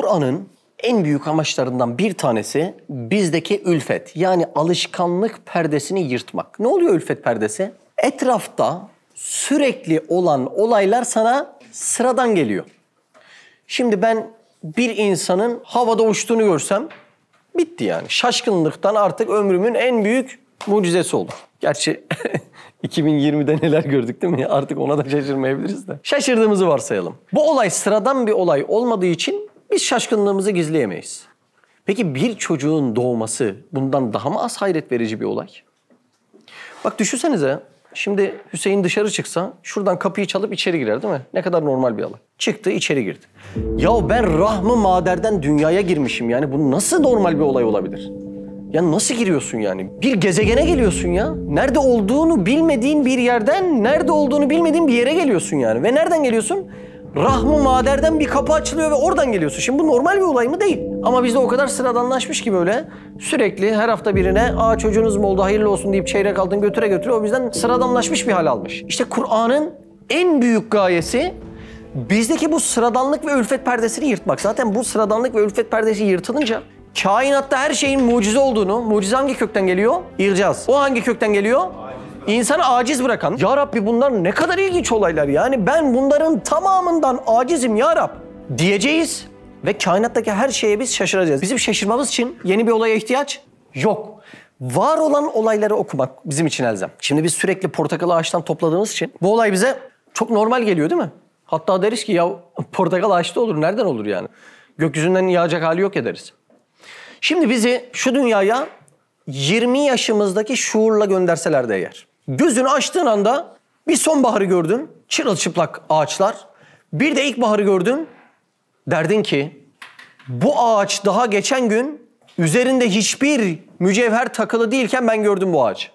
Kur'an'ın en büyük amaçlarından bir tanesi bizdeki ülfet, yani alışkanlık perdesini yırtmak. Ne oluyor ülfet perdesi? Etrafta sürekli olan olaylar sana sıradan geliyor. Şimdi ben bir insanın havada uçtuğunu görsem bitti yani. Şaşkınlıktan artık ömrümün en büyük mucizesi oldu. Gerçi 2020'de neler gördük değil mi? Artık ona da şaşırmayabiliriz de. Şaşırdığımızı varsayalım. Bu olay sıradan bir olay olmadığı için biz şaşkınlığımızı gizleyemeyiz. Peki bir çocuğun doğması bundan daha mı az hayret verici bir olay? Bak düşünsenize, şimdi Hüseyin dışarı çıksa şuradan kapıyı çalıp içeri girer değil mi? Ne kadar normal bir olay. Çıktı, içeri girdi. Ya ben rahmı maderden dünyaya girmişim, yani bu nasıl normal bir olay olabilir? Ya nasıl giriyorsun yani? Bir gezegene geliyorsun ya. Nerede olduğunu bilmediğin bir yerden, nerede olduğunu bilmediğin bir yere geliyorsun yani. Ve nereden geliyorsun? Rahmı maderden bir kapı açılıyor ve oradan geliyorsun. Şimdi bu normal bir olay mı? Değil. Ama bizde o kadar sıradanlaşmış ki böyle sürekli her hafta birine "Aa çocuğunuz mu oldu, hayırlı olsun" deyip çeyrek altın götüre götüre o bizden sıradanlaşmış bir hal almış. İşte Kur'an'ın en büyük gayesi bizdeki bu sıradanlık ve ülfet perdesini yırtmak. Zaten bu sıradanlık ve ülfet perdesi yırtılınca kainatta her şeyin mucize olduğunu, mucize hangi kökten geliyor? İrcaz. O hangi kökten geliyor? İnsanı aciz bırakan. Ya Rabbi bunlar ne kadar ilginç olaylar, yani ben bunların tamamından acizim ya Rab diyeceğiz ve kainattaki her şeye biz şaşıracağız. Bizim şaşırmamız için yeni bir olaya ihtiyaç yok. Var olan olayları okumak bizim için elzem. Şimdi biz sürekli portakalı ağaçtan topladığımız için bu olay bize çok normal geliyor değil mi? Hatta deriz ki ya portakal ağaçta olur, nereden olur yani? Gökyüzünden yağacak hali yok ya deriz. Şimdi bizi şu dünyaya 20 yaşımızdaki şuurla gönderseler de eğer, gözünü açtığın anda bir sonbaharı gördün, çırılçıplak ağaçlar, bir de ilkbaharı gördün, derdin ki bu ağaç daha geçen gün üzerinde hiçbir mücevher takılı değilken ben gördüm bu ağacı.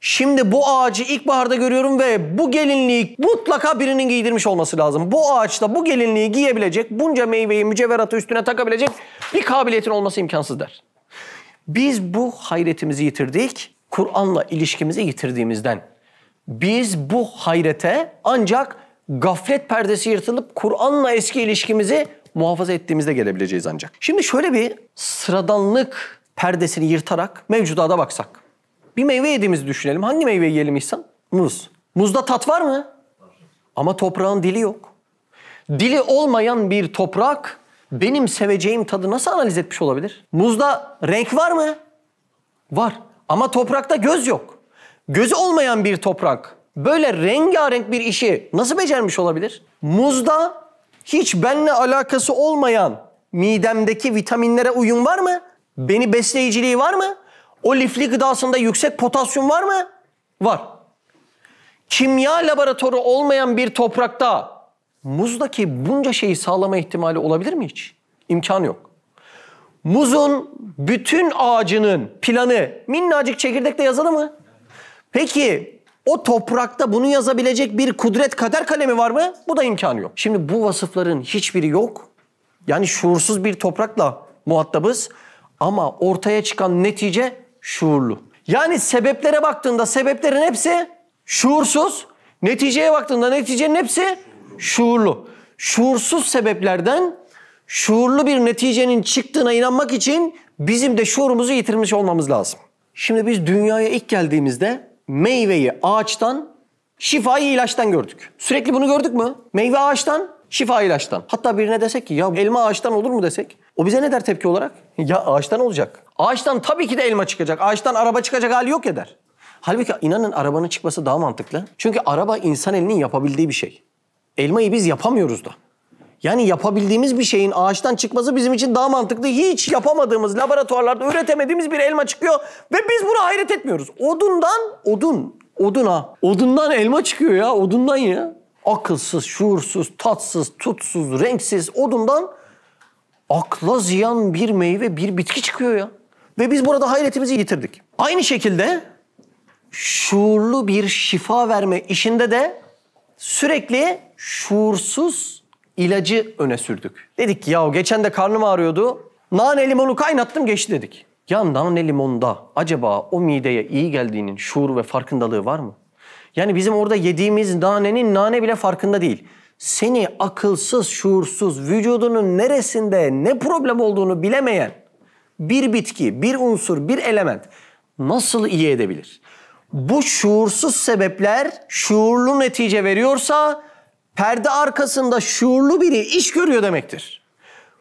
Şimdi bu ağacı ilkbaharda görüyorum ve bu gelinliği mutlaka birinin giydirmiş olması lazım. Bu ağaçta bu gelinliği giyebilecek, bunca meyveyi, mücevheratı üstüne takabilecek bir kabiliyetin olması imkansız der. Biz bu hayretimizi yitirdik, Kur'an'la ilişkimizi yitirdiğimizden. Biz bu hayrete ancak gaflet perdesi yırtılıp Kur'an'la eski ilişkimizi muhafaza ettiğimizde gelebileceğiz ancak. Şimdi şöyle bir sıradanlık perdesini yırtarak mevcudata baksak. Bir meyve yediğimizi düşünelim. Hangi meyveyi yiyelim İhsan? Muz. Muzda tat var mı? Ama toprağın dili yok. Dili olmayan bir toprak benim seveceğim tadı nasıl analiz etmiş olabilir? Muzda renk var mı? Var. Ama toprakta göz yok. Gözü olmayan bir toprak böyle rengarenk bir işi nasıl becermiş olabilir? Muzda hiç benimle alakası olmayan midemdeki vitaminlere uyum var mı? Beni besleyiciliği var mı? O lifli gıdasında yüksek potasyum var mı? Var. Kimya laboratuvarı olmayan bir toprakta muzdaki bunca şeyi sağlama ihtimali olabilir mi hiç? İmkanı yok. Muzun bütün ağacının planı minnacık çekirdekle yazılı mı? Peki o toprakta bunu yazabilecek bir kudret kader kalemi var mı? Bu da imkanı yok. Şimdi bu vasıfların hiçbiri yok. Yani şuursuz bir toprakla muhatabız ama ortaya çıkan netice şuurlu. Yani sebeplere baktığında sebeplerin hepsi şuursuz, neticeye baktığında neticenin hepsi şuurlu. Şuursuz sebeplerden şuurlu bir neticenin çıktığına inanmak için bizim de şuurumuzu yitirmiş olmamız lazım. Şimdi biz dünyaya ilk geldiğimizde meyveyi ağaçtan, şifayı ilaçtan gördük. Sürekli bunu gördük mü? Meyve ağaçtan, şifa ilaçtan. Hatta birine desek ki ya elma ağaçtan olur mu desek, o bize ne der tepki olarak? Ya ağaçtan olacak. Ağaçtan tabii ki de elma çıkacak. Ağaçtan araba çıkacak hali yok ya der. Halbuki inanın arabanın çıkması daha mantıklı. Çünkü araba insan elinin yapabildiği bir şey. Elmayı biz yapamıyoruz da. Yani yapabildiğimiz bir şeyin ağaçtan çıkması bizim için daha mantıklı. Hiç yapamadığımız, laboratuvarlarda üretemediğimiz bir elma çıkıyor ve biz buna hayret etmiyoruz. Odundan elma çıkıyor ya, odundan ya. Akılsız, şuursuz, tatsız, tutsuz, renksiz odundan akla ziyan bir meyve, bir bitki çıkıyor ya. Ve biz burada hayretimizi yitirdik. Aynı şekilde şuurlu bir şifa verme işinde de sürekli şuursuz ilacı öne sürdük. Dedik ki ya geçen de karnım ağrıyordu, nane limonu kaynattım geçti dedik. Ya nane limonda acaba o mideye iyi geldiğinin şuuru ve farkındalığı var mı? Yani bizim orada yediğimiz nanenin nane bile farkında değil. seni akılsız, şuursuz, vücudunun neresinde ne problem olduğunu bilemeyen bir bitki, bir unsur, bir element nasıl iyi edebilir? Bu şuursuz sebepler şuurlu netice veriyorsa perde arkasında şuurlu biri iş görüyor demektir.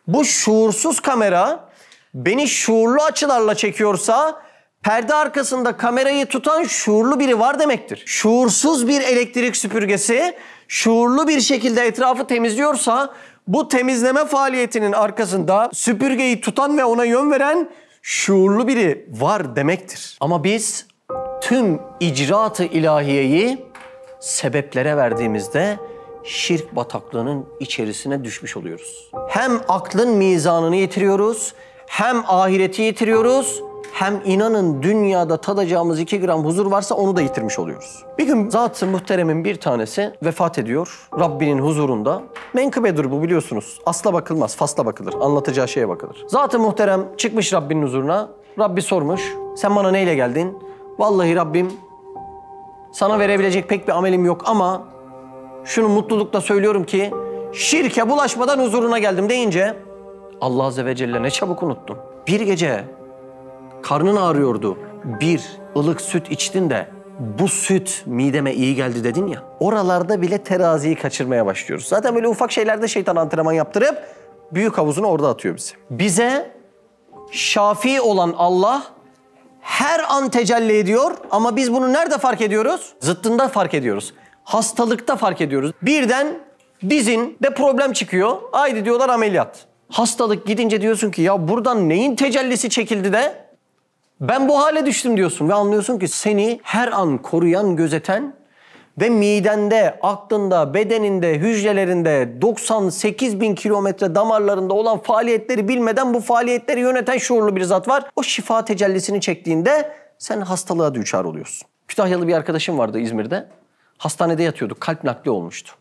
Bu şuursuz kamera beni şuurlu açılarla çekiyorsa perde arkasında kamerayı tutan şuurlu biri var demektir. Şuursuz bir elektrik süpürgesi şuurlu bir şekilde etrafı temizliyorsa bu temizleme faaliyetinin arkasında süpürgeyi tutan ve ona yön veren şuurlu biri var demektir. Ama biz tüm icraat-ı ilahiyeyi sebeplere verdiğimizde şirk bataklığının içerisine düşmüş oluyoruz. Hem aklın mizanını yitiriyoruz, hem ahireti yitiriyoruz, hem inanın dünyada tadacağımız 2 gram huzur varsa onu da yitirmiş oluyoruz. Bir gün zat-ı muhteremin bir tanesi vefat ediyor Rabbinin huzurunda. Menkıbedir bu, biliyorsunuz. Asla bakılmaz, fasla bakılır. Anlatacağı şeye bakılır. Zat-ı muhterem çıkmış Rabbinin huzuruna. Rabbi sormuş, sen bana neyle geldin? Vallahi Rabbim, sana verebilecek pek bir amelim yok ama şunu mutlulukla söylüyorum ki şirke bulaşmadan huzuruna geldim deyince Allah Azze ve Celle ne çabuk unuttum. Bir gece karnın ağrıyordu. Bir ılık süt içtin de bu süt mideme iyi geldi dedin ya. Oralarda bile teraziyi kaçırmaya başlıyoruz. Zaten böyle ufak şeylerde şeytan antrenman yaptırıp büyük havuzunu orada atıyor bizi. Bize şafi olan Allah her an tecelli ediyor ama biz bunu nerede fark ediyoruz? Zıttında fark ediyoruz. Hastalıkta fark ediyoruz. Birden dizinde problem çıkıyor. Haydi diyorlar ameliyat. Hastalık gidince diyorsun ki ya buradan neyin tecellisi çekildi de ben bu hale düştüm diyorsun. Ve anlıyorsun ki seni her an koruyan, gözeten ve midende, aklında, bedeninde, hücrelerinde 98 bin kilometre damarlarında olan faaliyetleri bilmeden bu faaliyetleri yöneten şuurlu bir zat var. O şifa tecellisini çektiğinde sen hastalığa düçar oluyorsun. Kütahyalı bir arkadaşım vardı İzmir'de. Hastanede yatıyordu, kalp nakli olmuştu.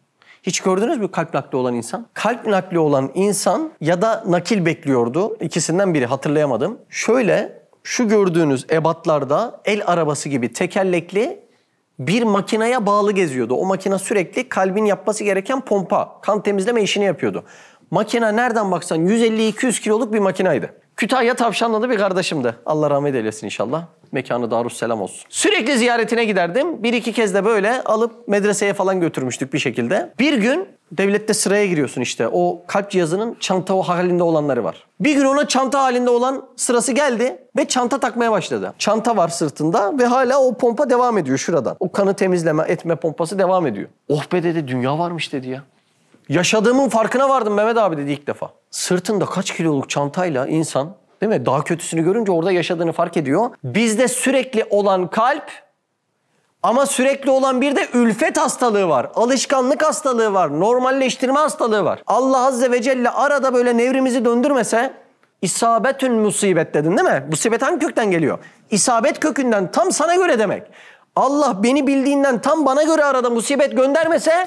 Hiç gördünüz mü kalp nakli olan insan? Kalp nakli olan insan ya da nakil bekliyordu. İkisinden biri, hatırlayamadım. Şöyle, şu gördüğünüz ebatlarda el arabası gibi tekerlekli bir makineye bağlı geziyordu. O makine sürekli kalbin yapması gereken pompa, kan temizleme işini yapıyordu. Makine nereden baksan 150-200 kiloluk bir makinaydı. Kütahya Tavşanlı'da bir kardeşimdi. Allah rahmet eylesin inşallah. Mekanı darusselam olsun. Sürekli ziyaretine giderdim. Bir iki kez de böyle alıp medreseye falan götürmüştük bir şekilde. Bir gün devlette sıraya giriyorsun işte. O kalp cihazının çanta halinde olanları var. Bir gün ona çanta halinde olan sırası geldi ve çanta takmaya başladı. Çanta var sırtında ve hala o pompa devam ediyor şuradan. O kanı temizleme, etme pompası devam ediyor. Oh be dedi, dünya varmış dedi ya. Yaşadığımın farkına vardım Mehmet abi dedi ilk defa. Sırtında kaç kiloluk çantayla insan, değil mi? Daha kötüsünü görünce orada yaşadığını fark ediyor. Bizde sürekli olan kalp ama sürekli olan bir de ülfet hastalığı var. Alışkanlık hastalığı var. Normalleştirme hastalığı var. Allah Azze ve Celle arada böyle nevrimizi döndürmese isabetün musibet dedin değil mi? Musibet hangi kökten geliyor? İsabet kökünden, tam sana göre demek. Allah beni bildiğinden tam bana göre arada musibet göndermese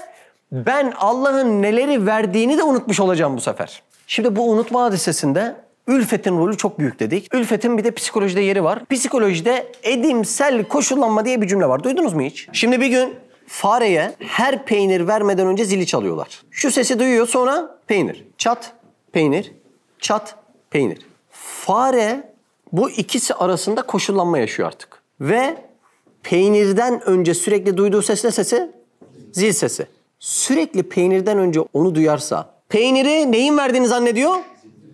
ben Allah'ın neleri verdiğini de unutmuş olacağım bu sefer. Şimdi bu unutma hadisesinde ülfetin rolü çok büyük dedik. Ülfetin bir de psikolojide yeri var. Psikolojide edimsel koşullanma diye bir cümle var. Duydunuz mu hiç? Şimdi bir gün fareye her peynir vermeden önce zili çalıyorlar. Şu sesi duyuyor, sonra peynir. Çat, peynir. Çat, peynir. Fare bu ikisi arasında koşullanma yaşıyor artık. Ve peynirden önce sürekli duyduğu ses ne sesi? Zil sesi. Sürekli peynirden önce onu duyarsa peyniri neyin verdiğini zannediyor?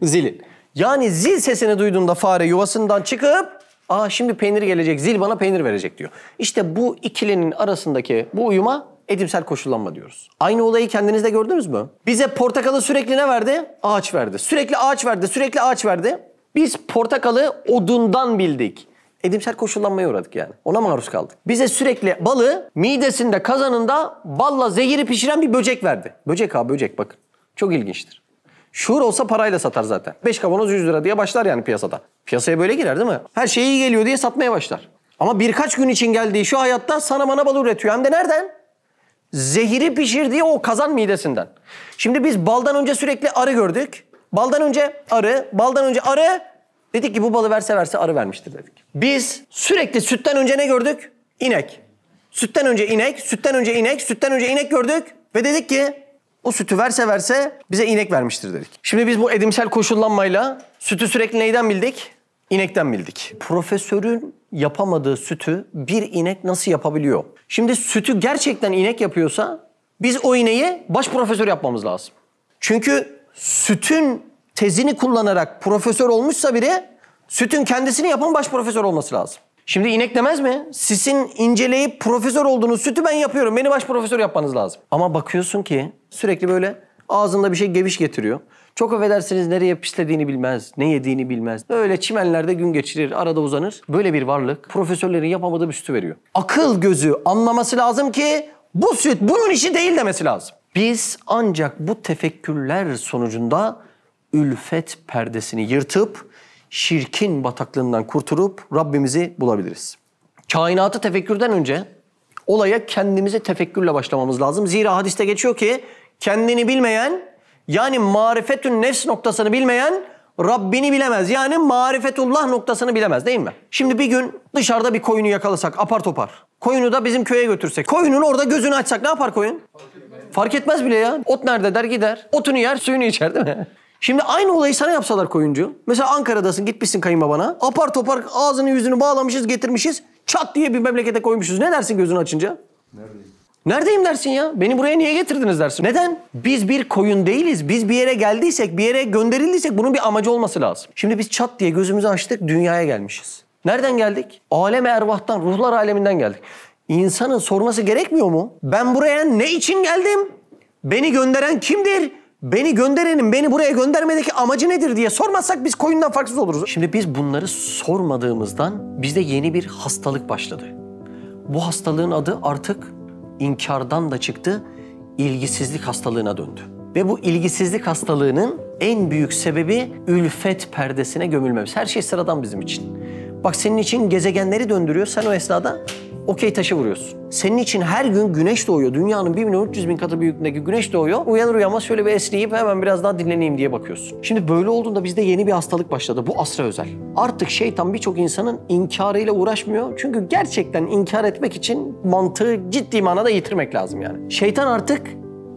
Zilin. Yani zil sesini duyduğunda fare yuvasından çıkıp aa şimdi peynir gelecek, zil bana peynir verecek diyor. İşte bu ikilinin arasındaki bu uyuma edimsel koşullanma diyoruz. Aynı olayı kendinizde gördünüz mü? Bize portakalı sürekli ne verdi? Ağaç verdi. Sürekli ağaç verdi, sürekli ağaç verdi. Biz portakalı odundan bildik. Edimsel koşullanmaya uğradık yani. Ona maruz kaldık. Bize sürekli balı midesinde, kazanında balla zehiri pişiren bir böcek verdi. Böcek abi, böcek bakın. Çok ilginçtir. Şuur olsa parayla satar zaten. 5 kavanoz 100 lira diye başlar yani piyasada. Piyasaya böyle girer değil mi? Her şey iyi geliyor diye satmaya başlar. Ama birkaç gün için geldiği şu hayatta sana bana bal üretiyor. Hem de nereden? Zehiri pişirdiği o kazan midesinden. Şimdi biz baldan önce sürekli arı gördük. Baldan önce arı, baldan önce arı. Dedik ki bu balı verse verse arı vermiştir dedik. Biz sürekli sütten önce ne gördük? İnek. Sütten önce inek, sütten önce inek, sütten önce inek gördük. Ve dedik ki O sütü verse bize inek vermiştir dedik. Şimdi biz bu edimsel koşullanmayla sütü sürekli neyden bildik? İnekten bildik. Profesörün yapamadığı sütü bir inek nasıl yapabiliyor? Şimdi sütü gerçekten inek yapıyorsa biz o ineği baş profesör yapmamız lazım. Çünkü sütün tezini kullanarak profesör olmuşsa biri, sütün kendisini yapan baş profesör olması lazım. Şimdi inek demez mi? Sizin inceleyip profesör olduğunuz sütü ben yapıyorum, beni baş profesör yapmanız lazım. Ama bakıyorsun ki sürekli böyle ağzında bir şey geviş getiriyor. Çok affedersiniz, nereye pislediğini bilmez, ne yediğini bilmez. Öyle çimenlerde gün geçirir, arada uzanır. Böyle bir varlık profesörlerin yapamadığı bir sütü veriyor. Akıl gözü anlaması lazım ki bu süt bunun işi değil demesi lazım. Biz ancak bu tefekkürler sonucunda ülfet perdesini yırtıp şirkin bataklığından kurtulup Rabbimizi bulabiliriz. Kainatı tefekkürden önce olaya kendimizi tefekkürle başlamamız lazım. Zira hadiste geçiyor ki kendini bilmeyen, yani marifetün nefs noktasını bilmeyen Rabbini bilemez. Yani marifetullah noktasını bilemez, değil mi? Şimdi bir gün dışarıda bir koyunu yakalasak apar topar. Koyunu da bizim köye götürsek. Koyunun orada gözünü açsak ne yapar koyun? Fark etmez bile ya. Ot nerede der gider. Otunu yer, suyunu içer, değil mi? Şimdi aynı olayı sana yapsalar koyuncu. Mesela Ankara'dasın, gitmişsin kayınbabana. Apar topar ağzını yüzünü bağlamışız, getirmişiz. Çat diye bir memlekete koymuşuz. Ne dersin gözünü açınca? Neredeyim? Neredeyim dersin ya? Beni buraya niye getirdiniz dersin. Neden? Biz bir koyun değiliz. Biz bir yere geldiysek, bir yere gönderildiysek bunun bir amacı olması lazım. Şimdi biz çat diye gözümüzü açtık, dünyaya gelmişiz. Nereden geldik? Alem-i Ervah'tan, ruhlar aleminden geldik. İnsanın sorması gerekmiyor mu? Ben buraya ne için geldim? Beni gönderen kimdir? Beni gönderenin beni buraya göndermedeki amacı nedir diye sormazsak biz koyundan farksız oluruz. Şimdi biz bunları sormadığımızdan bizde yeni bir hastalık başladı. Bu hastalığın adı artık inkardan da çıktı, ilgisizlik hastalığına döndü. Ve bu ilgisizlik hastalığının en büyük sebebi ülfet perdesine gömülmemiz. Her şey sıradan bizim için. Bak senin için gezegenleri döndürüyor, sen o esnada okey taşı vuruyorsun. Senin için her gün güneş doğuyor. Dünyanın 1.300.000 katı büyüklüğündeki güneş doğuyor. Uyanır uyanmaz şöyle bir esneyip hemen biraz daha dinleneyim diye bakıyorsun. Şimdi böyle olduğunda bizde yeni bir hastalık başladı. Bu asra özel. Artık şeytan birçok insanın inkarıyla uğraşmıyor. Çünkü gerçekten inkar etmek için mantığı ciddi manada yitirmek lazım yani. Şeytan artık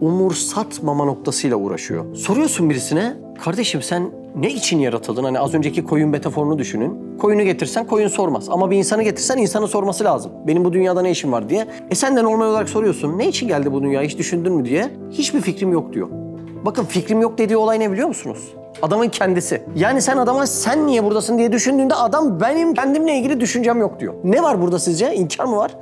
umursatmama noktasıyla uğraşıyor. Soruyorsun birisine, kardeşim sen ne için yaratıldın? Hani az önceki koyun metaforunu düşünün. Koyunu getirsen koyun sormaz. Ama bir insanı getirsen insanın sorması lazım. Benim bu dünyada ne işim var diye. Sen de normal olarak soruyorsun. Ne için geldi bu dünya? Hiç düşündün mü diye. Hiçbir fikrim yok diyor. Bakın fikrim yok dediği olay ne biliyor musunuz? Adamın kendisi. Yani sen adama sen niye buradasın diye düşündüğünde adam benim kendimle ilgili düşüncem yok diyor. Ne var burada sizce? İnkar mı var?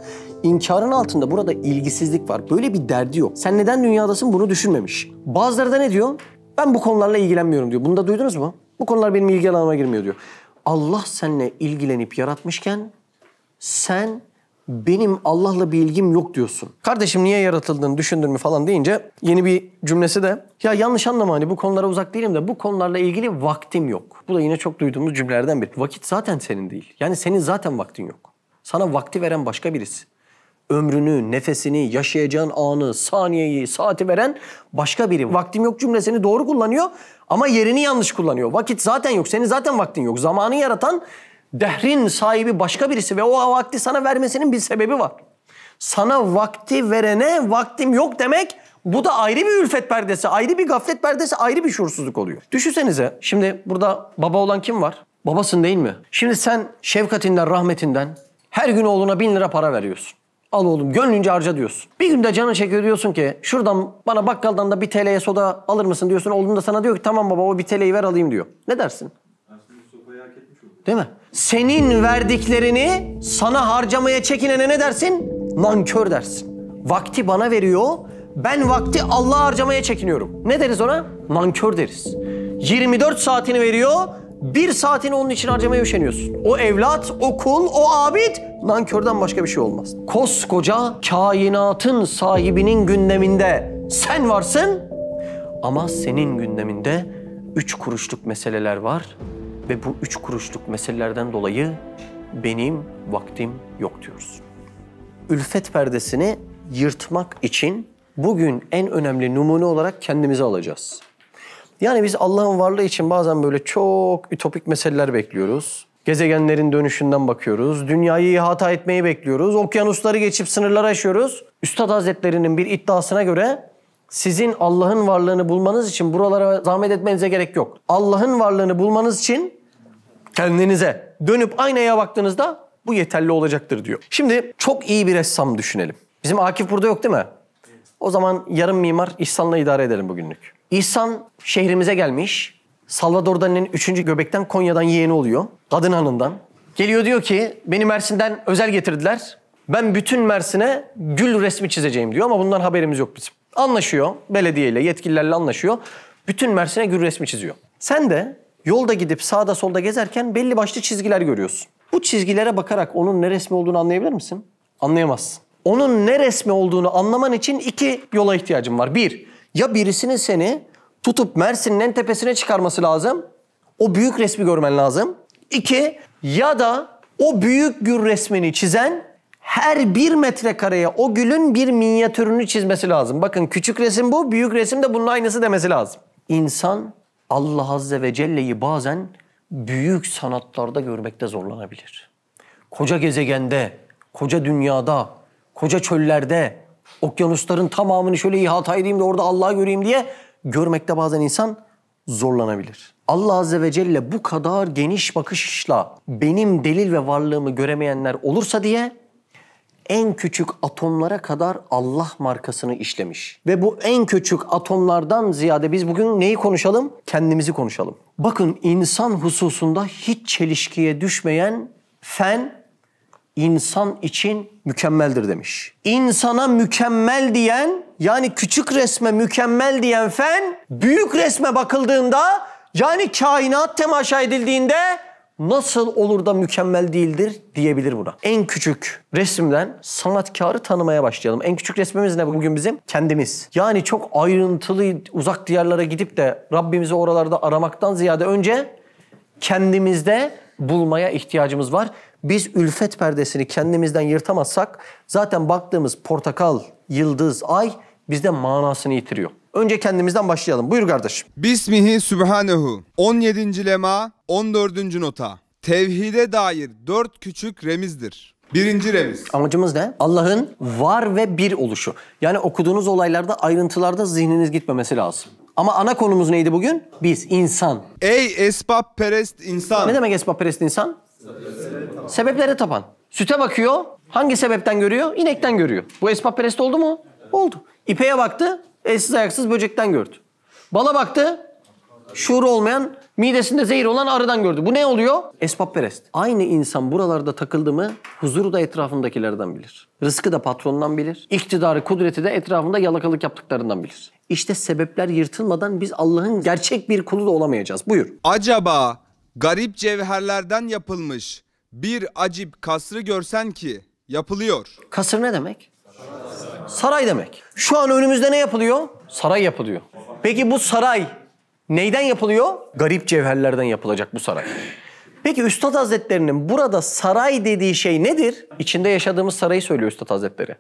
İnkarın altında burada ilgisizlik var. Böyle bir derdi yok. Sen neden dünyadasın bunu düşünmemiş. Bazıları da ne diyor? Ben bu konularla ilgilenmiyorum diyor. Bunu da duydunuz mu? Bu konular benim ilgi alanıma girmiyor diyor. Allah seninle ilgilenip yaratmışken sen benim Allah'la bir ilgim yok diyorsun. Kardeşim niye yaratıldığını düşündün mü falan deyince yeni bir cümlesi de ya yanlış anlama hani bu konulara uzak değilim de bu konularla ilgili vaktim yok. Bu da yine çok duyduğumuz cümlelerden biri. Vakit zaten senin değil. Yani senin zaten vaktin yok. Sana vakti veren başka birisi. Ömrünü, nefesini, yaşayacağın anı, saniyeyi, saati veren başka biri. Vaktim yok cümlesini doğru kullanıyor ama yerini yanlış kullanıyor. Vakit zaten yok, senin zaten vaktin yok. Zamanı yaratan dehrin sahibi başka birisi ve o vakti sana vermesinin bir sebebi var. Sana vakti verene vaktim yok demek, bu da ayrı bir ülfet perdesi, ayrı bir gaflet perdesi, ayrı bir şuursuzluk oluyor. Düşünsenize, şimdi burada baba olan kim var? Babasın değil mi? Şimdi sen şefkatinden, rahmetinden her gün oğluna 1000 lira para veriyorsun. Al oğlum gönlünce harca diyorsun. Bir günde canı çekiyor diyorsun ki şuradan bana bakkaldan da 1 TL'ye soda alır mısın diyorsun. Oğlum da sana diyor ki tamam baba o 1 TL'yi ver alayım diyor. Ne dersin? Değil mi? Senin verdiklerini sana harcamaya çekinene ne dersin? Nankör dersin. Vakti bana veriyor, ben vakti Allah'a harcamaya çekiniyorum. Ne deriz ona? Nankör deriz. 24 saatini veriyor, 1 saatini onun için harcamaya üşeniyorsun. O evlat, o kul, o abid nankörden başka bir şey olmaz. Koskoca kainatın sahibinin gündeminde sen varsın ama senin gündeminde 3 kuruşluk meseleler var ve bu 3 kuruşluk meselelerden dolayı benim vaktim yok diyoruz. Ülfet perdesini yırtmak için bugün en önemli numune olarak kendimizi alacağız. Yani biz Allah'ın varlığı için bazen böyle çok ütopik meseleler bekliyoruz. Gezegenlerin dönüşünden bakıyoruz. Dünyayı ihata etmeyi bekliyoruz. Okyanusları geçip sınırları aşıyoruz. Üstad Hazretleri'nin bir iddiasına göre sizin Allah'ın varlığını bulmanız için buralara zahmet etmenize gerek yok. Allah'ın varlığını bulmanız için kendinize dönüp aynaya baktığınızda bu yeterli olacaktır diyor. Şimdi çok iyi bir ressam düşünelim. Bizim Akif burada yok değil mi? O zaman yarım mimar İhsan'la idare edelim bugünlük. İhsan şehrimize gelmiş. Salvador Dali'nin 3. göbekten Konya'dan yeğeni oluyor. Kadın hanından. Geliyor diyor ki beni Mersin'den özel getirdiler. Ben bütün Mersin'e gül resmi çizeceğim diyor ama bundan haberimiz yok bizim. Anlaşıyor. Belediyeyle, yetkililerle anlaşıyor. Bütün Mersin'e gül resmi çiziyor. Sen de yolda gidip sağda solda gezerken belli başlı çizgiler görüyorsun. Bu çizgilere bakarak onun ne resmi olduğunu anlayabilir misin? Anlayamazsın. Onun ne resmi olduğunu anlaman için iki yola ihtiyacın var. Bir, ya birisinin seni tutup Mersin'in en tepesine çıkarması lazım. O büyük resmi görmen lazım. İki, ya da o büyük gül resmini çizen her 1 metrekareye o gülün bir minyatürünü çizmesi lazım. Bakın küçük resim bu, büyük resim de bunun aynısı demesi lazım. İnsan Allah Azze ve Celle'yi bazen büyük sanatlarda görmekte zorlanabilir. Koca gezegende, koca dünyada, koca çöllerde, okyanusların tamamını şöyle ihata edeyim de orada Allah'ı göreyim diye görmekte bazen insan zorlanabilir. Allah Azze ve Celle bu kadar geniş bakışla benim delil ve varlığımı göremeyenler olursa diye en küçük atomlara kadar Allah markasını işlemiş. Ve bu en küçük atomlardan ziyade biz bugün neyi konuşalım? Kendimizi konuşalım. Bakın insan hususunda hiç çelişkiye düşmeyen fen insan için mükemmeldir demiş. İnsana mükemmel diyen, yani küçük resme mükemmel diyen fen, büyük resme bakıldığında, yani kainat temaşa edildiğinde nasıl olur da mükemmel değildir diyebilir buna. En küçük resimden sanatkarı tanımaya başlayalım. En küçük resmimiz ne bugün bizim? Kendimiz. Yani çok ayrıntılı uzak diyarlara gidip de Rabbimizi oralarda aramaktan ziyade önce kendimizde bulmaya ihtiyacımız var. Biz ülfet perdesini kendimizden yırtamazsak zaten baktığımız portakal, yıldız, ay bizde manasını yitiriyor. Önce kendimizden başlayalım. Buyur kardeşim. Bismihi Sübhanehu. 17. lema, 14. nota. Tevhide dair 4 küçük remizdir. 1. remiz. Amacımız ne? Allah'ın var ve bir oluşu. Yani okuduğunuz olaylarda, ayrıntılarda zihniniz gitmemesi lazım. Ama ana konumuz neydi bugün? Biz, insan. Ey esbapperest insan. Ne demek esbapperest insan? Sebeplere tapan. Süte bakıyor. Hangi sebepten görüyor? İnekten görüyor. Bu esbapperest oldu mu? Oldu. İpeğe baktı. Elsiz ayaksız böcekten gördü. Bala baktı. Şuuru olmayan, midesinde zehir olan arıdan gördü. Bu ne oluyor? Esbapperest. Aynı insan buralarda takıldı mı huzuru da etrafındakilerden bilir. Rızkı da patronundan bilir. İktidarı, kudreti de etrafında yalakalık yaptıklarından bilir. İşte sebepler yırtılmadan biz Allah'ın gerçek bir kulu da olamayacağız. Buyur. Acaba garip cevherlerden yapılmış bir acip kasrı görsen ki yapılıyor. Kasır ne demek? Saray demek. Şu an önümüzde ne yapılıyor? Saray yapılıyor. Peki bu saray neyden yapılıyor? Garip cevherlerden yapılacak bu saray. Peki Üstad Hazretleri'nin burada saray dediği şey nedir? İçinde yaşadığımız sarayı söylüyor Üstad Hazretleri.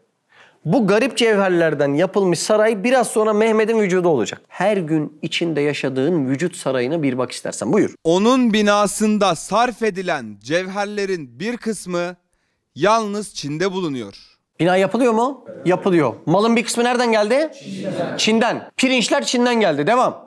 Bu garip cevherlerden yapılmış saray biraz sonra Mehmet'in vücudu olacak. Her gün içinde yaşadığın vücut sarayına bir bak istersen. Buyur. Onun binasında sarf edilen cevherlerin bir kısmı yalnız Çin'de bulunuyor. Bina yapılıyor mu? Yapılıyor. Malın bir kısmı nereden geldi? Çin'den. Pirinçler Çin'den geldi. Devam.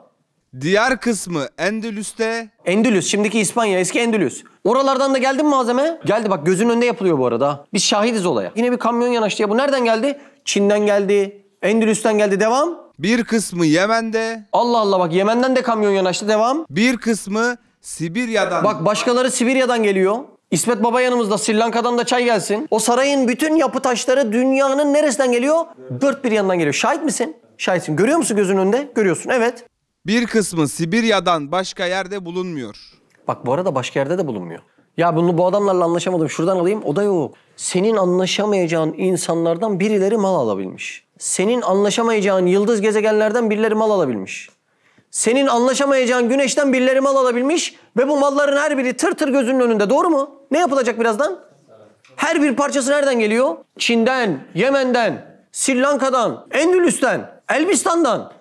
Diğer kısmı Endülüs'te. Endülüs, şimdiki İspanya, eski Endülüs. Oralardan da geldi mi malzeme? Geldi, bak gözünün önünde yapılıyor bu arada. Biz şahidiz olaya. Yine bir kamyon yanaştı ya. Bu nereden geldi? Çin'den geldi. Endülüs'ten geldi. Devam. Bir kısmı Yemen'de. Allah Allah, bak Yemen'den de kamyon yanaştı. Devam. Bir kısmı Sibirya'dan. Bak başkaları Sibirya'dan geliyor. İsmet Baba yanımızda, Sri Lanka'dan da çay gelsin. O sarayın bütün yapı taşları dünyanın neresinden geliyor? Dört bir yanından geliyor. Şahit misin? Şahitsin. Görüyor musun gözünün önünde? Görüyorsun, evet. Bir kısmı Sibirya'dan başka yerde bulunmuyor. Bak bu arada başka yerde de bulunmuyor. Ya bunu bu adamlarla anlaşamadım, şuradan alayım, o da yok. Senin anlaşamayacağın insanlardan birileri mal alabilmiş. Senin anlaşamayacağın yıldız gezegenlerden birileri mal alabilmiş. Senin anlaşamayacağın güneşten birileri mal alabilmiş ve bu malların her biri tır tır gözünün önünde, doğru mu? Ne yapılacak birazdan? Her bir parçası nereden geliyor? Çin'den, Yemen'den, Sri Lanka'dan, Endülüs'ten, Elbistan'dan.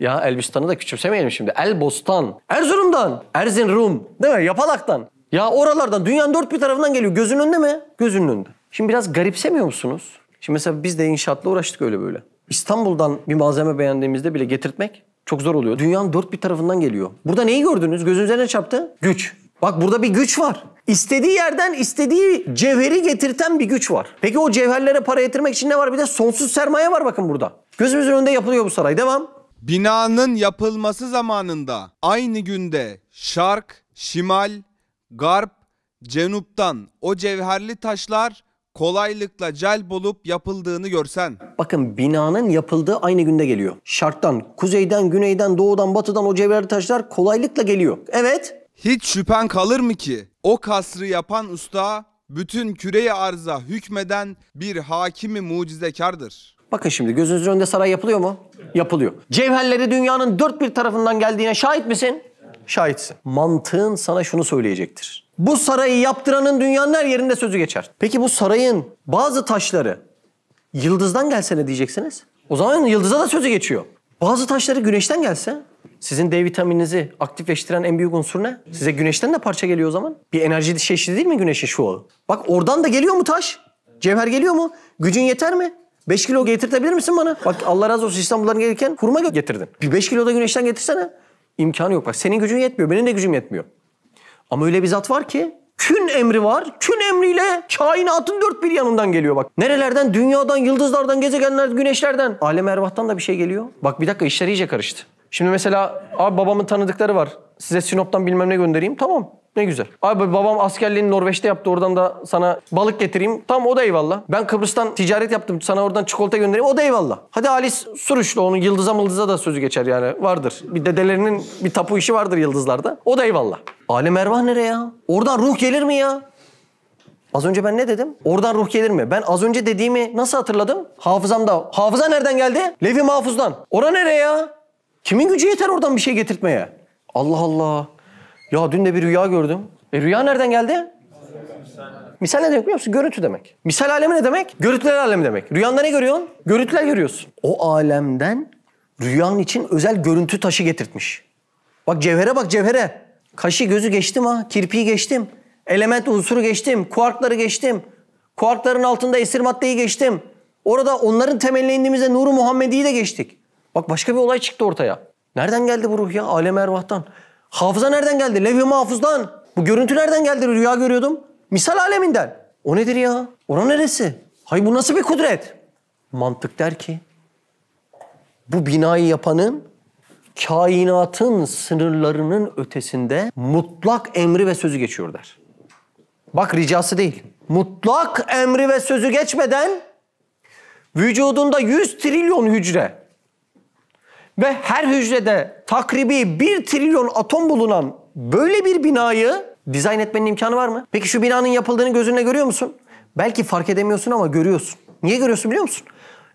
Ya Elbistan'ı da küçümsemeyelim şimdi. Elbostan, Erzurum'dan, Erzinrum, değil mi? Yapalak'tan. Ya oralardan, dünyanın dört bir tarafından geliyor. Gözünün önünde mi? Gözünün önünde. Şimdi biraz garipsemiyor musunuz? Şimdi mesela biz de inşaatla uğraştık öyle böyle. İstanbul'dan bir malzeme beğendiğimizde bile getirtmek çok zor oluyor. Dünyanın dört bir tarafından geliyor. Burada neyi gördünüz? Gözünüze ne çarptı? Güç. Bak burada bir güç var. İstediği yerden istediği cevheri getirten bir güç var. Peki o cevherlere para getirmek için ne var? Bir de sonsuz sermaye var bakın burada. Gözümüzün önünde yapılıyor bu saray. Devam. Binanın yapılması zamanında aynı günde şark, şimal, garp, cenuptan o cevherli taşlar kolaylıkla celp olup yapıldığını görsen. Bakın binanın yapıldığı aynı günde geliyor. Şarktan, kuzeyden, güneyden, doğudan, batıdan o cevherli taşlar kolaylıkla geliyor. Evet. Hiç şüphen kalır mı ki o kasrı yapan usta bütün küre-i arza hükmeden bir hakimi mucizekardır. Bakın şimdi gözünüzün önünde saray yapılıyor mu? Yapılıyor. Cevherleri dünyanın dört bir tarafından geldiğine şahit misin? Şahitsin. Mantığın sana şunu söyleyecektir. Bu sarayı yaptıranın dünyanın her yerinde sözü geçer. Peki bu sarayın bazı taşları yıldızdan gelse ne diyeceksiniz? O zaman yıldıza da sözü geçiyor. Bazı taşları güneşten gelse... Sizin D vitamininizi aktifleştiren en büyük unsur ne? Size güneşten de parça geliyor o zaman. Bir enerji çeşidi değil mi güneşin şualı? Bak oradan da geliyor mu taş? Cevher geliyor mu? Gücün yeter mi? 5 kilo getirtebilir misin bana? Bak Allah razı olsun İstanbul'dan gelirken hurma getirdin. Bir 5 kilo da güneşten getirsene. İmkanı yok bak. Senin gücün yetmiyor, benim de gücüm yetmiyor. Ama öyle bir zat var ki kün emri var. Kün emriyle kainatın dört bir yanından geliyor bak. Nerelerden? Dünyadan, yıldızlardan, gezegenlerden, güneşlerden. Alem-i Ervah'tan da bir şey geliyor. Bak bir dakika işler iyice karıştı. Şimdi mesela abi babamın tanıdıkları var. Size Sinop'tan bilmem ne göndereyim. Tamam ne güzel. Abi babam askerliğini Norveç'te yaptı. Oradan da sana balık getireyim. Tamam o da eyvallah. Ben Kıbrıs'tan ticaret yaptım. Sana oradan çikolata göndereyim. O da eyvallah. Hadi Halis Suruşlu onun yıldıza mıldıza da sözü geçer yani. Vardır. Bir dedelerinin bir tapu işi vardır yıldızlarda. O da eyvallah. Alem-i Ervah nereye ya? Oradan ruh gelir mi ya? Az önce ben ne dedim? Oradan ruh gelir mi? Ben az önce dediğimi nasıl hatırladım? Hafızamda. Hafıza nereden geldi? Levh-i Mahfuz'dan. Ora nereye ya? Kimin gücü yeter oradan bir şey getirtmeye? Allah Allah. Ya dün de bir rüya gördüm. Rüya nereden geldi? Misal ne demek biliyor musun? Görüntü demek. Misal alemi ne demek? Görüntüler alemi demek. Rüyanda ne görüyorsun? Görüntüler görüyorsun. O alemden rüyanın için özel görüntü taşı getirtmiş. Bak cevhere bak cevhere. Kaşı gözü geçtim ha. Kirpiği geçtim. Element unsuru geçtim. Kuarkları geçtim. Kuarkların altında esir maddeyi geçtim. Orada onların temeline indiğimizde Nur-u Muhammedi'yi de geçtik. Bak başka bir olay çıktı ortaya. Nereden geldi bu ruh ya? Alem-i Ervah'tan. Hafıza nereden geldi? Levh-i Mahfuz'dan. Bu görüntü nereden geldi? Rüya görüyordum. Misal aleminden. O nedir ya? Oran neresi? Hayır bu nasıl bir kudret? Mantık der ki, bu binayı yapanın kainatın sınırlarının ötesinde mutlak emri ve sözü geçiyor der. Bak ricası değil. Mutlak emri ve sözü geçmeden vücudunda 100 trilyon hücre ve her hücrede takribi 1 trilyon atom bulunan böyle bir binayı dizayn etmenin imkanı var mı? Peki şu binanın yapıldığını gözünle görüyor musun? Belki fark edemiyorsun ama görüyorsun. Niye görüyorsun biliyor musun?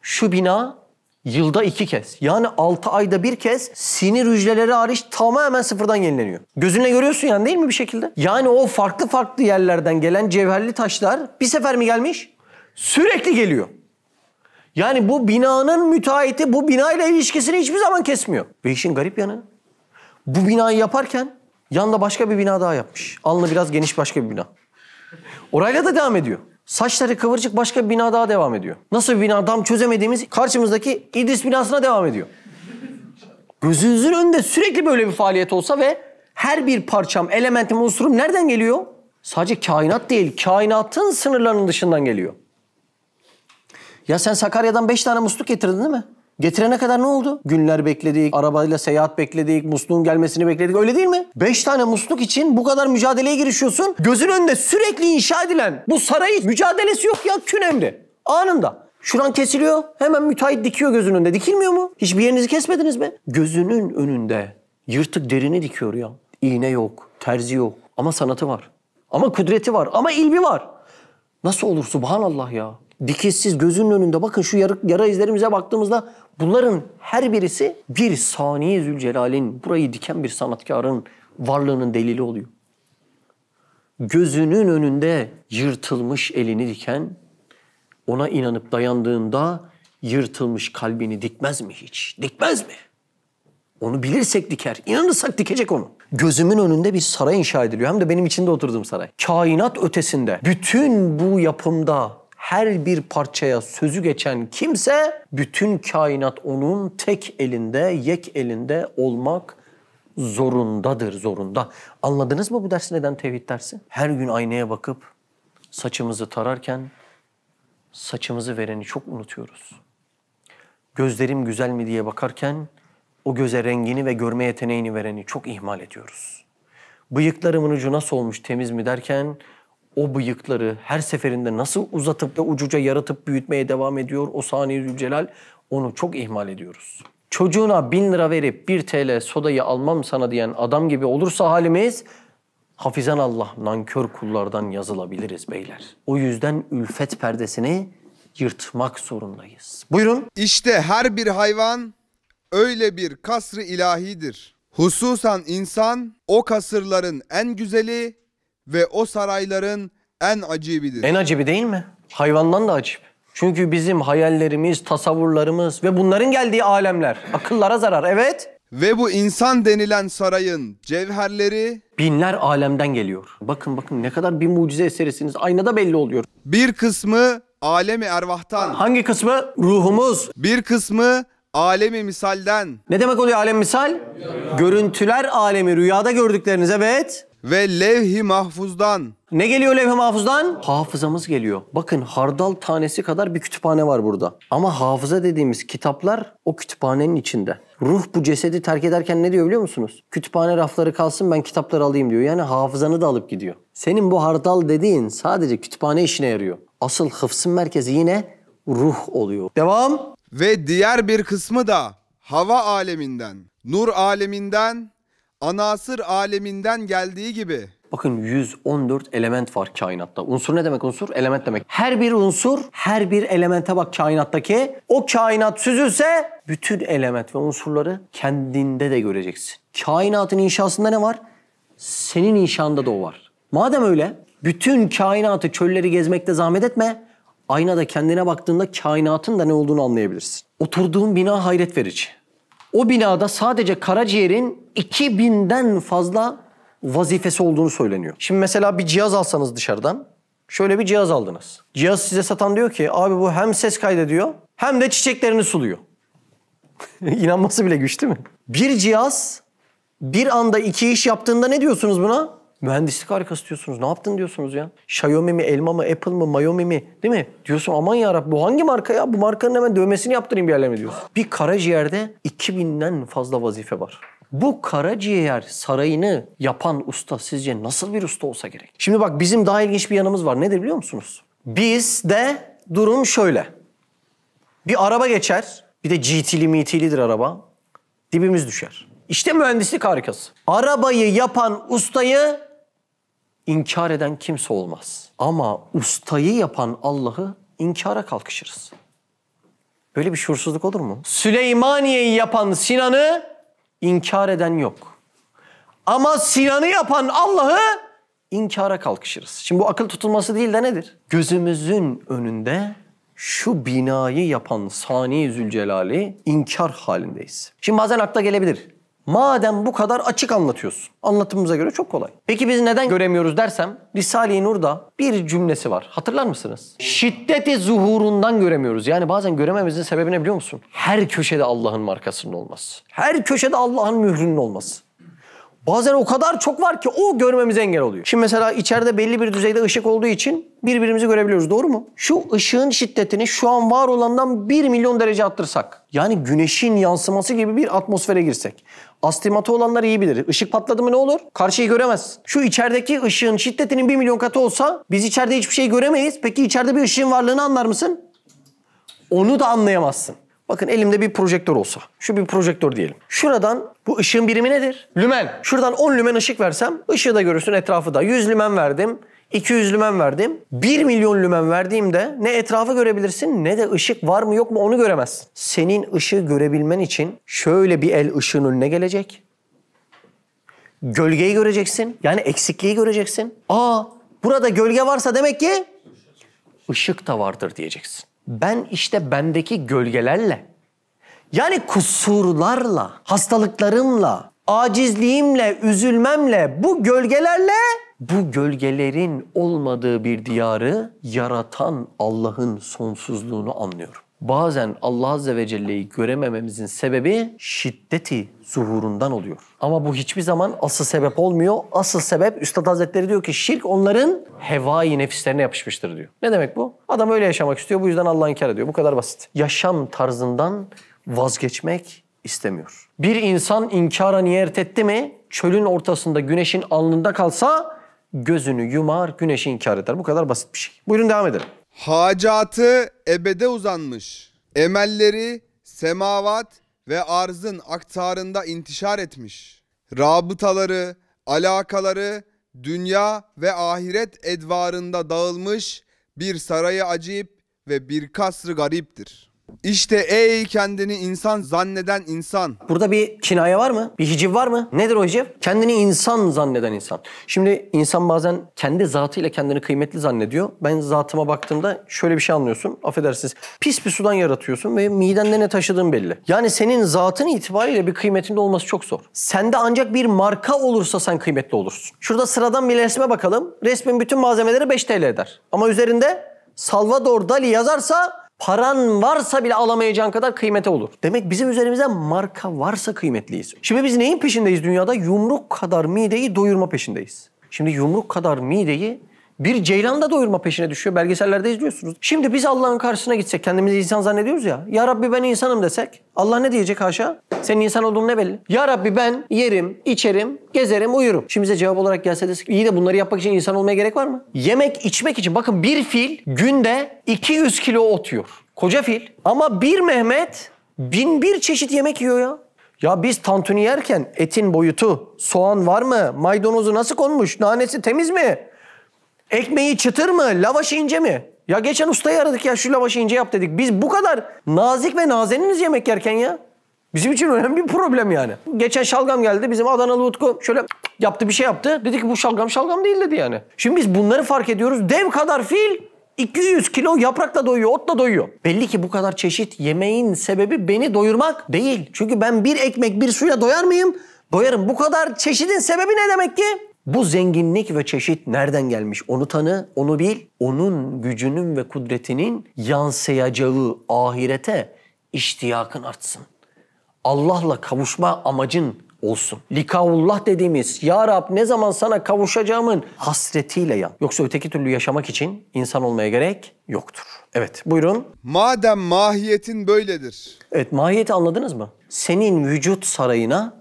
Şu bina yılda 2 kez yani 6 ayda 1 kez sinir hücreleri hariç tamamen sıfırdan yenileniyor. Gözünle görüyorsun yani değil mi bir şekilde? Yani o farklı farklı yerlerden gelen cevherli taşlar bir sefer mi gelmiş? Sürekli geliyor. Yani bu binanın müteahhiti bu binayla ilişkisini hiçbir zaman kesmiyor. Ve işin garip yanı bu binayı yaparken yanında başka bir bina daha yapmış. Alnı biraz geniş başka bir bina. Orayla da devam ediyor. Saçları kıvırcık başka bir bina daha devam ediyor. Nasıl bir bina tam çözemediğimiz karşımızdaki İdris binasına devam ediyor. Gözünüzün önünde sürekli böyle bir faaliyet olsa ve her bir parçam, elementim, unsurum nereden geliyor? Sadece kainat değil, kainatın sınırlarının dışından geliyor. Ya sen Sakarya'dan 5 tane musluk getirdin değil mi? Getirene kadar ne oldu? Günler bekledik, arabayla seyahat bekledik, musluğun gelmesini bekledik öyle değil mi? 5 tane musluk için bu kadar mücadeleye girişiyorsun. Gözün önünde sürekli inşa edilen bu sarayın mücadelesi yok ya kün emri. Anında. Şuran kesiliyor, hemen müteahhit dikiyor gözünün önünde. Dikilmiyor mu? Hiçbir yerinizi kesmediniz mi? Gözünün önünde yırtık derini dikiyor ya. İğne yok, terzi yok ama sanatı var. Ama kudreti var, ama ilmi var. Nasıl olur subhanallah ya? Dikişsiz gözünün önünde bakın şu yara izlerimize baktığımızda bunların her birisi bir Saniye Zülcelal'in, burayı diken bir sanatkarın varlığının delili oluyor. Gözünün önünde yırtılmış elini diken, ona inanıp dayandığında yırtılmış kalbini dikmez mi hiç? Dikmez mi? Onu bilirsek diker, inanırsak dikecek onu. Gözümün önünde bir saray inşa ediliyor. Hem de benim içinde oturduğum saray. Kainat ötesinde bütün bu yapımda her bir parçaya sözü geçen kimse, bütün kainat onun tek elinde, yek elinde olmak zorundadır, zorunda. Anladınız mı bu dersi, neden tevhid dersi? Her gün aynaya bakıp saçımızı tararken saçımızı vereni çok unutuyoruz. Gözlerim güzel mi diye bakarken o göze rengini ve görme yeteneğini vereni çok ihmal ediyoruz. Bıyıklarımın ucu nasıl olmuş, temiz mi derken o bıyıkları her seferinde nasıl uzatıp ve ucuca yaratıp büyütmeye devam ediyor o Saniye Zülcelal, onu çok ihmal ediyoruz. Çocuğuna 1000 lira verip 1 TL sodayı almam sana diyen adam gibi olursa halimiz, hafizan Allah nankör kullardan yazılabiliriz beyler. O yüzden ülfet perdesini yırtmak zorundayız. Buyurun. İşte her bir hayvan öyle bir kasr-ı ilahidir. Hususan insan o kasırların en güzeli ve o sarayların en acibidir. En acibi değil mi? Hayvandan da acip. Çünkü bizim hayallerimiz, tasavvurlarımız ve bunların geldiği alemler akıllara zarar, evet. Ve bu insan denilen sarayın cevherleri binler alemden geliyor. Bakın ne kadar bir mucize eserisiniz. Aynada belli oluyor. Bir kısmı Alem-i Ervah'tan. Hangi kısmı? Ruhumuz. Bir kısmı Alem-i Misal'den. Ne demek oluyor Alem-i Misal? Rüya. Görüntüler alemi, rüyada gördükleriniz, evet. Ve Levh-i Mahfuz'dan. Ne geliyor Levh-i Mahfuz'dan? Hafızamız geliyor. Bakın hardal tanesi kadar bir kütüphane var burada. Ama hafıza dediğimiz kitaplar o kütüphanenin içinde. Ruh bu cesedi terk ederken ne diyor biliyor musunuz? Kütüphane rafları kalsın, ben kitapları alayım diyor. Yani hafızanı da alıp gidiyor. Senin bu hardal dediğin sadece kütüphane işine yarıyor. Asıl hıfzın merkezi yine ruh oluyor. Devam. Ve diğer bir kısmı da hava aleminden, nur aleminden, anasır aleminden geldiği gibi. Bakın 114 element var kainatta. Unsur ne demek unsur? Element demek. Her bir unsur, her bir elemente bak kainattaki. O kainat süzülse bütün element ve unsurları kendinde de göreceksin. Kainatın inşasında ne var? Senin inşanda da o var. Madem öyle, bütün kainatı, çölleri gezmekte zahmet etme. Aynada kendine baktığında kainatın da ne olduğunu anlayabilirsin. Oturduğun bina hayret verici. O binada sadece karaciğerin 2000'den fazla vazifesi olduğunu söyleniyor. Şimdi mesela bir cihaz alsanız dışarıdan, şöyle bir cihaz aldınız. Cihaz size satan diyor ki, abi bu hem ses kaydediyor hem de çiçeklerini suluyor. İnanması bile güç değil mi? Bir cihaz bir anda 2 iş yaptığında ne diyorsunuz buna? Mühendislik harikası diyorsunuz. Ne yaptın diyorsunuz ya? Xiaomi mi, elma mı, Apple mı, Xiaomi mi? Değil mi? Diyorsun aman yarabbim bu hangi marka ya? Bu markanın hemen dövmesini yaptırayım bir yerlerine diyorsun. Bir karaciğerde 2000'den fazla vazife var. Bu karaciğer sarayını yapan usta sizce nasıl bir usta olsa gerek? Şimdi bak bizim daha ilginç bir yanımız var. Nedir biliyor musunuz? Bizde durum şöyle. Bir araba geçer. Bir de GT'li mitilidir araba. Dibimiz düşer. İşte mühendislik harikası. Arabayı yapan ustayı İnkar eden kimse olmaz. Ama ustayı yapan Allah'ı inkara kalkışırız. Böyle bir şuursuzluk olur mu? Süleymaniye'yi yapan Sinan'ı inkar eden yok. Ama Sinan'ı yapan Allah'ı inkara kalkışırız. Şimdi bu akıl tutulması değil de nedir? Gözümüzün önünde şu binayı yapan Saniye Zülcelal'i inkar halindeyiz. Şimdi bazen akla gelebilir. Madem bu kadar açık anlatıyorsun, anlatımımıza göre çok kolay. Peki biz neden göremiyoruz dersem, Risale-i Nur'da bir cümlesi var. Hatırlar mısınız? Şiddeti zuhurundan göremiyoruz. Yani bazen görememizin sebebi ne biliyor musun? Her köşede Allah'ın markasının olması. Her köşede Allah'ın mührünün olması. Bazen o kadar çok var ki o görmemize engel oluyor. Şimdi mesela içeride belli bir düzeyde ışık olduğu için birbirimizi görebiliyoruz, doğru mu? Şu ışığın şiddetini şu an var olandan 1 milyon derece arttırsak, yani güneşin yansıması gibi bir atmosfere girsek. Astigmatı olanlar iyi bilir. Işık patladı mı ne olur? Karşıyı göremez. Şu içerideki ışığın şiddetinin 1 milyon katı olsa biz içeride hiçbir şey göremeyiz. Peki içeride bir ışığın varlığını anlar mısın? Onu da anlayamazsın. Bakın elimde bir projektör olsa, şu bir projektör diyelim. Şuradan bu ışığın birimi nedir? Lümen. Şuradan 10 lümen ışık versem, ışığı da görürsün, etrafı da. 100 lümen verdim, 200 lümen verdim. 1 milyon lümen verdiğimde ne etrafı görebilirsin ne de ışık var mı yok mu onu göremezsin. Senin ışığı görebilmen için şöyle bir el ışığın önüne gelecek. Gölgeyi göreceksin, yani eksikliği göreceksin. Aa, burada gölge varsa demek ki ışık da vardır diyeceksin. Ben işte bendeki gölgelerle, yani kusurlarla, hastalıklarımla, acizliğimle, üzülmemle, bu gölgelerle bu gölgelerin olmadığı bir diyarı yaratan Allah'ın sonsuzluğunu anlıyorum. Bazen Allah Azze ve Celle'yi göremememizin sebebi şiddeti zuhurundan oluyor. Ama bu hiçbir zaman asıl sebep olmuyor. Asıl sebep, Üstad Hazretleri diyor ki, şirk onların hevai nefislerine yapışmıştır diyor. Ne demek bu? Adam öyle yaşamak istiyor, bu yüzden Allah'ı inkar ediyor. Bu kadar basit. Yaşam tarzından vazgeçmek istemiyor. Bir insan inkara niyet etti mi, çölün ortasında güneşin alnında kalsa gözünü yumar, güneşi inkar eder. Bu kadar basit bir şey. Buyurun devam edelim. Hacatı ebede uzanmış, emelleri semavat ve arzın aktarında intişar etmiş. Rabıtaları, alakaları dünya ve ahiret edvarında dağılmış, bir sarayı acip ve bir kasrı gariptir. İşte ey kendini insan zanneden insan. Burada bir kinaye var mı? Bir hiciv var mı? Nedir o hiciv? Kendini insan zanneden insan. Şimdi insan bazen kendi zatıyla kendini kıymetli zannediyor. Ben zatıma baktığımda şöyle bir şey anlıyorsun. Affedersiniz. Pis bir sudan yaratıyorsun ve midende ne taşıdığın belli. Yani senin zatın itibariyle bir kıymetinde olması çok zor. Sende ancak bir marka olursa sen kıymetli olursun. Şurada sıradan bir resme bakalım. Resmin bütün malzemeleri 5 TL eder. Ama üzerinde Salvador Dali yazarsa paran varsa bile alamayacağın kadar kıymete olur. Demek bizim üzerimizde marka varsa kıymetliyiz. Şimdi biz neyin peşindeyiz dünyada? Yumruk kadar mideyi doyurma peşindeyiz. Şimdi yumruk kadar mideyi bir ceylan da doyurma peşine düşüyor. Belgesellerde izliyorsunuz. Şimdi biz Allah'ın karşısına gitsek, kendimizi insan zannediyoruz ya. Ya Rabbi ben insanım desek, Allah ne diyecek haşa? Senin insan olduğun ne belli? Ya Rabbi ben yerim, içerim, gezerim, uyurum. Şimdi bize cevap olarak gelse desek, iyi de bunları yapmak için insan olmaya gerek var mı? Yemek, içmek için bakın bir fil günde 200 kilo ot yiyor. Koca fil. Ama bir Mehmet 1001 çeşit yemek yiyor ya. Ya biz tantuni yerken etin boyutu, soğan var mı? Maydanozu nasıl konmuş? Nanesi temiz mi? Ekmeği çıtır mı? Lavaşı ince mi? Ya geçen ustayı aradık ya, şu lavaşı ince yap dedik. Biz bu kadar nazik ve nazeniz yemek yerken ya. Bizim için önemli bir problem yani. Geçen şalgam geldi, bizim Adanalı Utku şöyle yaptı, bir şey yaptı. Dedi ki bu şalgam şalgam değil dedi yani. Şimdi biz bunları fark ediyoruz. Dev kadar fil 200 kilo yaprakla doyuyor, otla doyuyor. Belli ki bu kadar çeşit yemeğin sebebi beni doyurmak değil. Çünkü ben bir ekmek bir suyla doyar mıyım? Doyarım. Bu kadar çeşidin sebebi ne demek ki? Bu zenginlik ve çeşit nereden gelmiş? Onu tanı, onu bil. Onun gücünün ve kudretinin yansıyacağı ahirete iştiyakın artsın. Allah'la kavuşma amacın olsun. Likaullah dediğimiz, Ya Rab ne zaman sana kavuşacağımın hasretiyle yan. Yoksa öteki türlü yaşamak için insan olmaya gerek yoktur. Evet, buyurun. Madem mahiyetin böyledir. Evet, mahiyeti anladınız mı? Senin vücut sarayına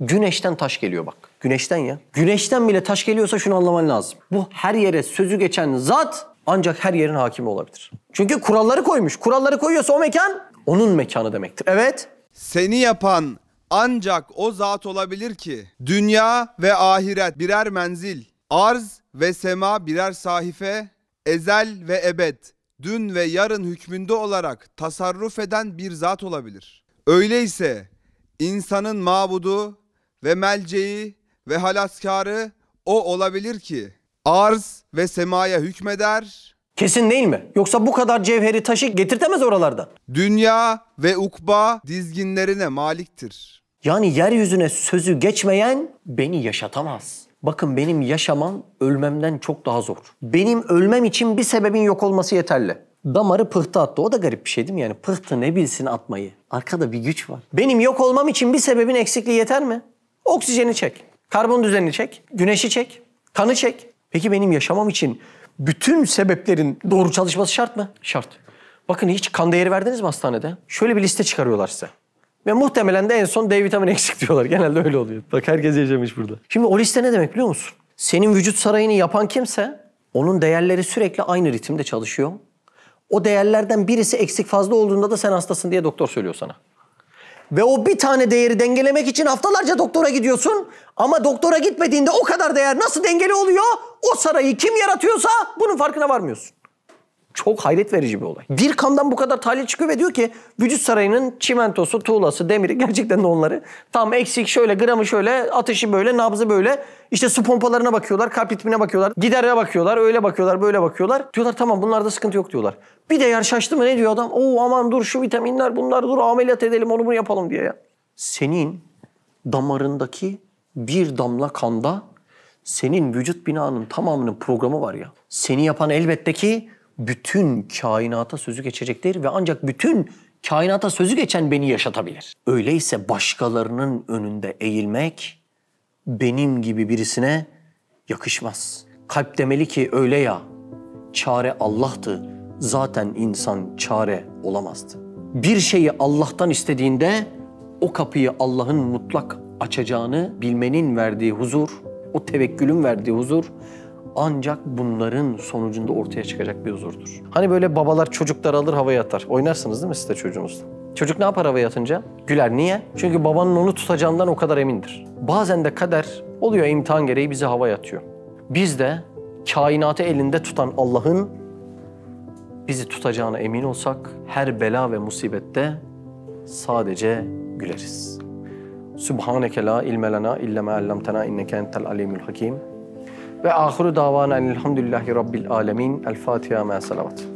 güneşten taş geliyor bak. Güneşten ya. Güneşten bile taş geliyorsa şunu anlaman lazım. Bu her yere sözü geçen zat ancak her yerin hakimi olabilir. Çünkü kuralları koymuş. Kuralları koyuyorsa o mekan onun mekanı demektir. Evet. Seni yapan ancak o zat olabilir ki dünya ve ahiret birer menzil, arz ve sema birer sahife, ezel ve ebed, dün ve yarın hükmünde olarak tasarruf eden bir zat olabilir. Öyleyse insanın mabudu ve melceği ve halaskarı o olabilir ki arz ve semaya hükmeder. Kesin değil mi? Yoksa bu kadar cevheri taşı getirtemez oralarda. Dünya ve ukba dizginlerine maliktir. Yani yeryüzüne sözü geçmeyen beni yaşatamaz. Bakın benim yaşamam ölmemden çok daha zor. Benim ölmem için bir sebebin yok olması yeterli. Damarı pıhtı attı. O da garip bir şey değil mi? Yani pıhtı ne bilsin atmayı. Arkada bir güç var. Benim yok olmam için bir sebebin eksikliği yeter mi? Oksijeni çek. Karbon düzenini çek. Güneşi çek. Kanı çek. Peki benim yaşamam için bütün sebeplerin doğru çalışması şart mı? Şart. Bakın hiç kan değeri verdiniz mi hastanede? Şöyle bir liste çıkarıyorlar size. Ve muhtemelen de en son D vitamini eksik diyorlar. Genelde öyle oluyor. Bak herkes yaşamış burada. Şimdi o liste ne demek biliyor musun? Senin vücut sarayını yapan kimse, onun değerleri sürekli aynı ritimde çalışıyor. O değerlerden birisi eksik fazla olduğunda da sen hastasın diye doktor söylüyor sana. Ve o bir tane değeri dengelemek için haftalarca doktora gidiyorsun. Ama doktora gitmediğinde o kadar değer nasıl dengeli oluyor? O sarayı kim yaratıyorsa bunun farkına varmıyorsun. Çok hayret verici bir olay. Bir kandan bu kadar tahlil çıkıyor ve diyor ki vücut sarayının çimentosu, tuğlası, demiri, gerçekten de onları tam eksik, şöyle gramı şöyle, ateşi böyle, nabzı böyle. İşte su pompalarına bakıyorlar, kalp ritmine bakıyorlar, gidere bakıyorlar, öyle bakıyorlar, böyle bakıyorlar. Diyorlar tamam bunlarda sıkıntı yok diyorlar. Bir de yer şaştı mı ne diyor adam? Oo aman dur şu vitaminler bunlar dur ameliyat edelim onu bunu yapalım diye ya. Senin damarındaki bir damla kanda senin vücut binanın tamamının programı var ya. Seni yapan elbette ki bütün kainata sözü geçecektir ve ancak bütün kainata sözü geçen beni yaşatabilir. Öyleyse başkalarının önünde eğilmek benim gibi birisine yakışmaz. Kalp demeli ki öyle ya, çare Allah'tı. Zaten insan çare olamazdı. Bir şeyi Allah'tan istediğinde o kapıyı Allah'ın mutlak açacağını bilmenin verdiği huzur, o tevekkülün verdiği huzur ancak bunların sonucunda ortaya çıkacak bir huzurdur. Hani böyle babalar çocukları alır havaya atar. Oynarsınız değil mi siz de çocuğunuzla? Çocuk ne yapar havaya atınca? Güler. Niye? Çünkü babanın onu tutacağından o kadar emindir. Bazen de kader oluyor, imtihan gereği bizi havaya atıyor. Biz de kainatı elinde tutan Allah'ın bizi tutacağına emin olsak her bela ve musibette sadece güleriz. Sübhaneke la ilme lena illa ma allamtena inneke entel alimul hakim. Ve ahiru davana enilhamdülillahi rabbil alemin. El Fatiha ma salavat.